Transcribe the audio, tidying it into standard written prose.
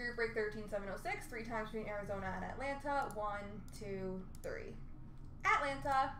through break 13-706, 3 times between Arizona and Atlanta. 1, 2, 3. Atlanta!